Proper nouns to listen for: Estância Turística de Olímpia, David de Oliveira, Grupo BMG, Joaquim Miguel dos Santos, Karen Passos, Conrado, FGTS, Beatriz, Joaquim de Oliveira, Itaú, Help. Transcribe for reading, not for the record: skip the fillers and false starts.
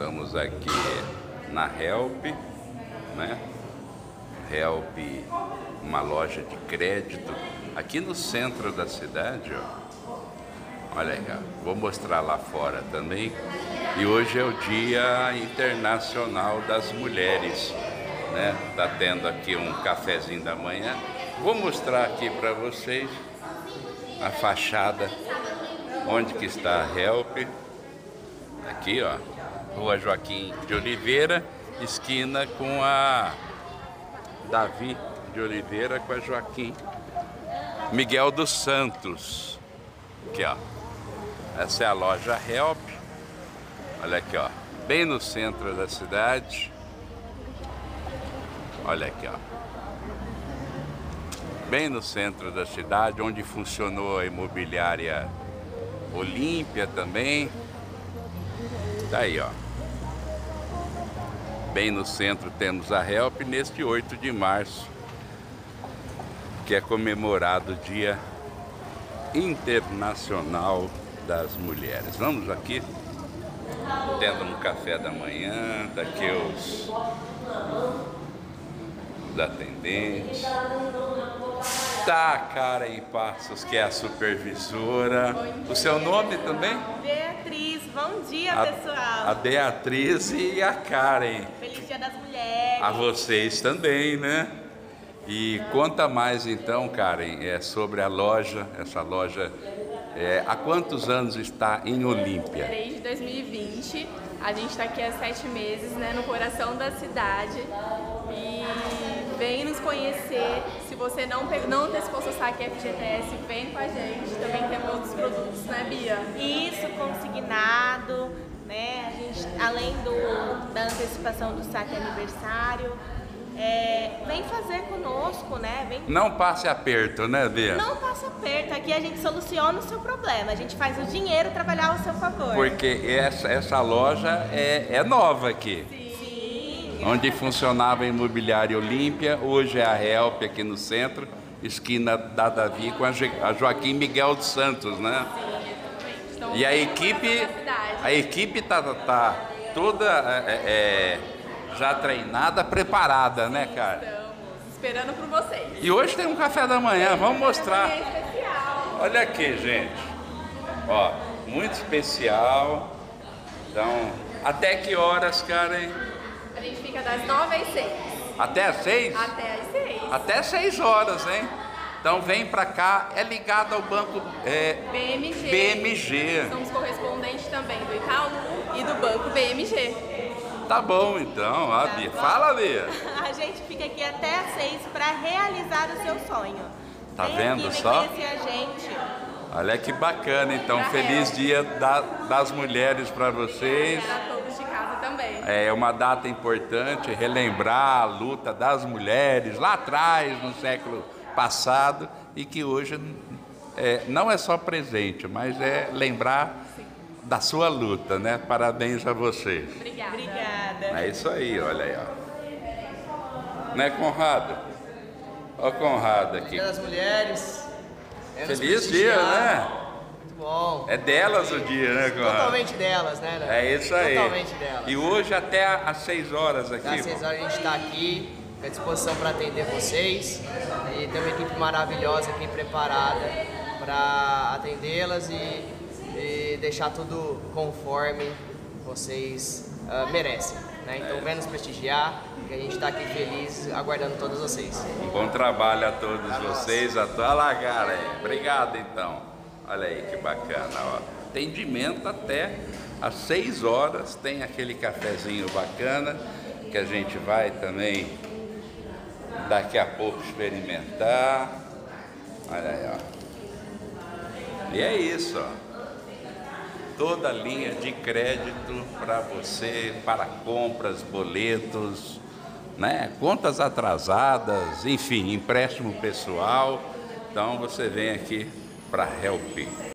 Estamos aqui na Help, né? Help, uma loja de crédito, aqui no centro da cidade, ó. Olha aí, ó. Vou mostrar lá fora também. E hoje é o Dia Internacional das Mulheres, né? Tá tendo aqui um cafezinho da manhã. Vou mostrar aqui para vocês a fachada, onde que está a Help. Aqui, ó, Rua Joaquim de Oliveira, esquina com a David de Oliveira, com a Joaquim Miguel dos Santos. Aqui, ó, essa é a loja Help. Olha aqui, ó, bem no centro da cidade. Olha aqui, ó, bem no centro da cidade, onde funcionou a imobiliária Olímpia também. Tá aí, ó, bem no centro temos a Help, neste 8 de março, que é comemorado o Dia Internacional das Mulheres. Vamos aqui, tendo um café da manhã, daqui os atendentes. Tá a Karen Passos, que é a supervisora. O seu nome também? Beatriz, bom dia, pessoal. A Beatriz e a Karen. Feliz Dia das Mulheres. A vocês também, né? E conta mais então, Karen, sobre a loja, essa loja. Há quantos anos está em Olímpia? Desde 2020. A gente está aqui há 7 meses, né, no coração da cidade. E vem nos conhecer. Se você não antecipou seu saque FGTS, vem com a gente. Também temos outros produtos, né, Bia? Isso, consignado, né? A gente, além da antecipação do saque aniversário. Vem fazer conosco, né? Vem... Não passe aperto, né, Bia? Não passe aperto. Aqui a gente soluciona o seu problema. A gente faz o dinheiro trabalhar ao seu favor. Porque essa loja é nova aqui. Sim. Onde funcionava a imobiliária Olímpia, hoje é a Help aqui no centro, esquina da Davi com a Joaquim Miguel dos Santos, né? Sim, exatamente. Então, e a equipe tá toda... Já treinada, preparada, né, cara? Estamos esperando por vocês. E hoje tem um café da manhã, vamos mostrar. É especial. Olha aqui, gente. Ó, muito especial. Então, até que horas, cara, hein? A gente fica das 9h às 6h. Até às 6h? Até às 6h. Até 6 horas, hein? Então vem pra cá, é ligado ao banco BMG. Somos correspondentes também do Itaú e do banco BMG. Tá bom, então. Bia. Fala, Bia. A gente fica aqui até às 6 para realizar o seu sonho. Tá vendo só? Vem conhecer a gente. Olha que bacana, então. Feliz Dia das Mulheres para vocês. Para todos de casa também. É uma data importante, relembrar a luta das mulheres lá atrás, no século passado, e que hoje não é só presente, mas é lembrar da sua luta, né? Parabéns a vocês. Obrigada. Obrigada. É isso aí, olha aí, ó. Né, Conrado? Ó o Conrado aqui. Dia das mulheres. Feliz dia, né? Muito bom. É delas o dia, né, Conrado? Totalmente delas, né? É isso aí. Totalmente delas. E hoje até às 6 horas aqui. Às 6 horas a gente está aqui, à disposição para atender vocês. E tem uma equipe maravilhosa aqui preparada para atendê-las e deixar tudo conforme vocês merecem, né? Então vem nos prestigiar, que a gente está aqui feliz aguardando todos vocês. Um bom trabalho a todos vocês, a toda lá, galera. Obrigado, então. Olha aí que bacana, ó. Atendimento até às 6 horas, tem aquele cafezinho bacana que a gente vai também daqui a pouco experimentar. Olha aí, ó. E é isso, ó. Toda a linha de crédito para você, para compras, boletos, né? Contas atrasadas, enfim, empréstimo pessoal. Então você vem aqui para Help.